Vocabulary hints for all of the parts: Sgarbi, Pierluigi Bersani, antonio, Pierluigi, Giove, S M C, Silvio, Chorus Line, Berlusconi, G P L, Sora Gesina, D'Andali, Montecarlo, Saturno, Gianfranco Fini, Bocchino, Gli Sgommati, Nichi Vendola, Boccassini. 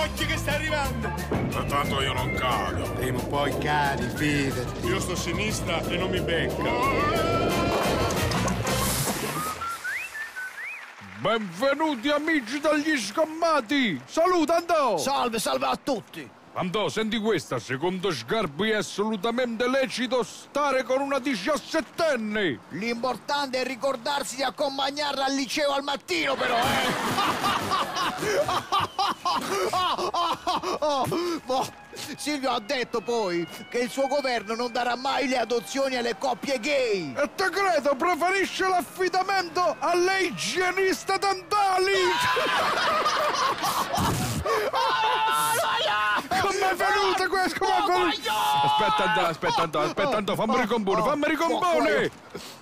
Occhio che sta arrivando! Ma tanto io non cado. Prima o poi cadi, fidati. Io sto a sinistra e non mi becca. Benvenuti amici dagli sgommati! Saluta Andò! Salve, salve a tutti! Andò, senti questa, secondo Sgarbi è assolutamente lecito stare con una 17enne! L'importante è ricordarsi di accompagnarla al liceo al mattino però, Ma Silvio ha detto poi che il suo governo non darà mai le adozioni alle coppie gay! E te credo, preferisce l'affidamento all'igienista D'Andali! Com'è venuta questa? Aspetta, fammi ricombone!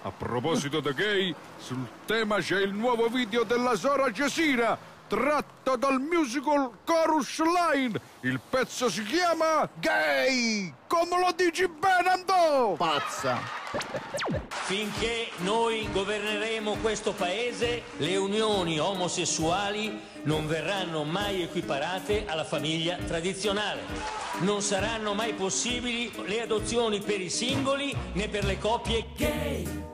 A proposito di gay, sul tema c'è il nuovo video della Sora Gesina, tratto dal musical Chorus Line. Il pezzo si chiama Gay! Come lo dici bene, Andò? Pazza! Finché noi governeremo questo paese, le unioni omosessuali non verranno mai equiparate alla famiglia tradizionale. Non saranno mai possibili le adozioni per i singoli né per le coppie gay.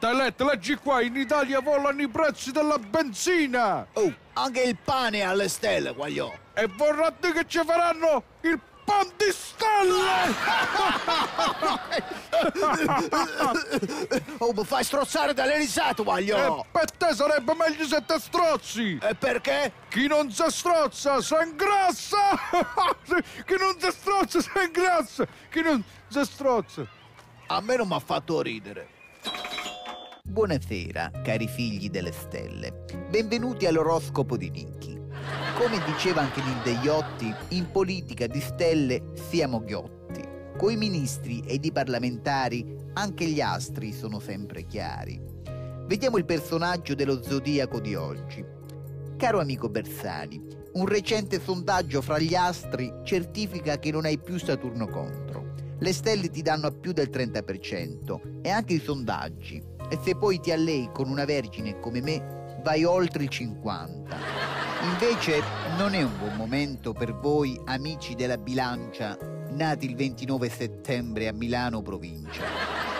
Hai letto, leggi qua, in Italia volano i prezzi della benzina! Oh, anche il pane è alle stelle, guagliò! E vorrà dire che ci faranno il pan di stelle! Oh, mi fai strozzare dalle risate, guagliò! E per te sarebbe meglio se te strozzi! E perché? Chi non si strozza, si ingrassa! Chi non si strozza, si ingrassa! Chi non si strozza! A me non mi ha fatto ridere. Buonasera, cari figli delle stelle. Benvenuti all'oroscopo di Nichi. Come diceva anche Nindeiotti, in politica di stelle siamo ghiotti. Coi ministri ed i parlamentari anche gli astri sono sempre chiari. Vediamo il personaggio dello zodiaco di oggi. Caro amico Bersani, un recente sondaggio fra gli astri certifica che non hai più Saturno contro. Le stelle ti danno a più del 30% e anche i sondaggi. E se poi ti allei con una vergine come me, vai oltre il 50. Invece non è un buon momento per voi, amici della bilancia, nati il 29 settembre a Milano provincia.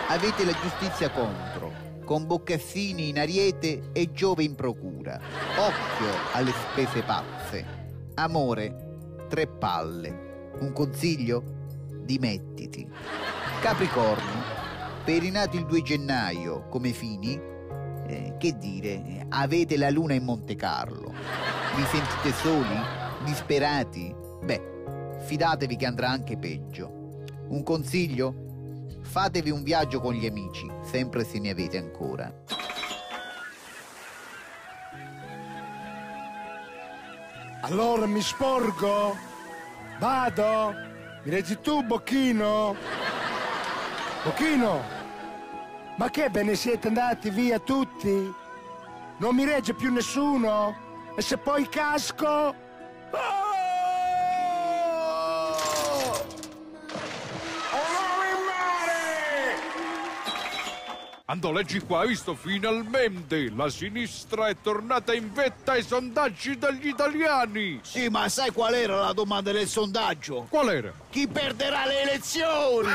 Avete la giustizia contro, con Boccassini in ariete e Giove in procura. Occhio alle spese pazze. Amore, tre palle. Un consiglio? Dimettiti. Capricorno. Per i nati il 2 gennaio, come Fini, che dire, avete la luna in Montecarlo. Vi sentite soli? Disperati? Beh, fidatevi che andrà anche peggio. Un consiglio? Fatevi un viaggio con gli amici, sempre se ne avete ancora. Allora mi sporgo? Vado? Mi leggi tu, Bocchino? Bocchino? Ma che ve ne siete andati via tutti? Non mi regge più nessuno? E se poi casco? Oh! Onore in mare! Andò, leggi qua, hai visto? Finalmente! La sinistra è tornata in vetta ai sondaggi degli italiani! Sì, ma sai qual era la domanda del sondaggio? Qual era? Chi perderà le elezioni?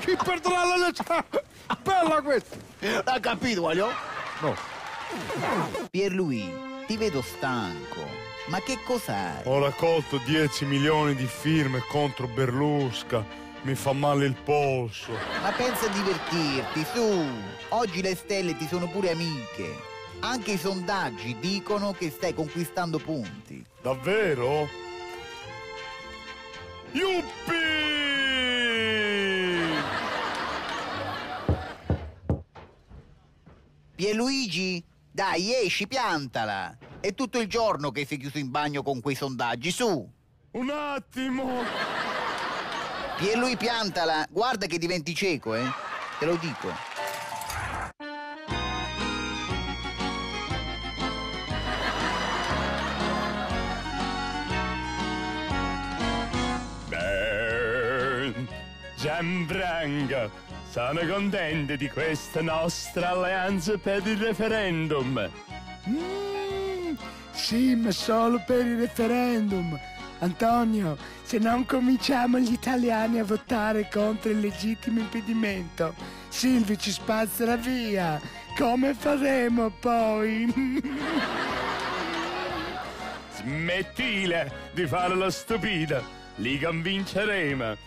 Chi perderà le elezioni? Bella questa! L'ha capito, Guaglio? No. Pierluigi, ti vedo stanco. Ma che cos'hai? Ho raccolto 10 milioni di firme contro Berlusca. Mi fa male il polso. Ma pensa a divertirti, su. Oggi le stelle ti sono pure amiche. Anche i sondaggi dicono che stai conquistando punti. Davvero? Yuppi! Pierluigi, dai, esci, piantala! È tutto il giorno che sei chiuso in bagno con quei sondaggi, su! Un attimo! Pierluigi, piantala! Guarda che diventi cieco, eh! Te lo dico! Gianfranco! Sono contento di questa nostra alleanza per il referendum. Sì, ma solo per il referendum. Antonio, se non cominciamo gli italiani a votare contro il legittimo impedimento, Silvio ci spazzerà via. Come faremo poi? Smettila di fare la stupida. Li convinceremo.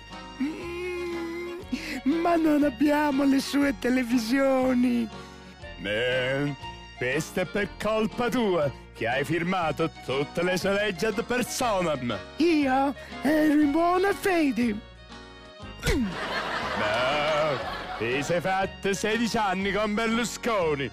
Ma non abbiamo le sue televisioni. Questa è per colpa tua, che hai firmato tutte le sue leggi ad personam. Io ero in buona fede. No, ti sei fatto 16 anni con Berlusconi.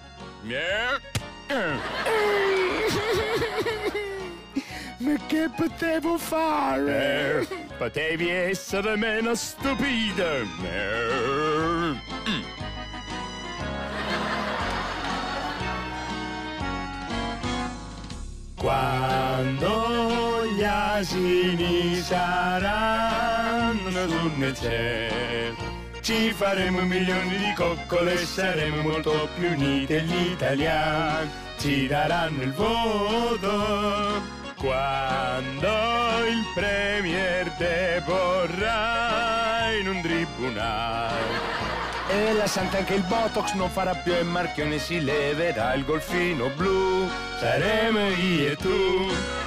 Ma che potevo fare? Potevi essere meno stupida. Quando gli asini saranno sul cielo, ci faremo milioni di coccole e saremo molto più uniti e gli italiani ci daranno il voto. Quando il premier te porrà in un tribunale e la santa che il botox non farà più e il marchione si leverà il golfino blu, saremo io e tu.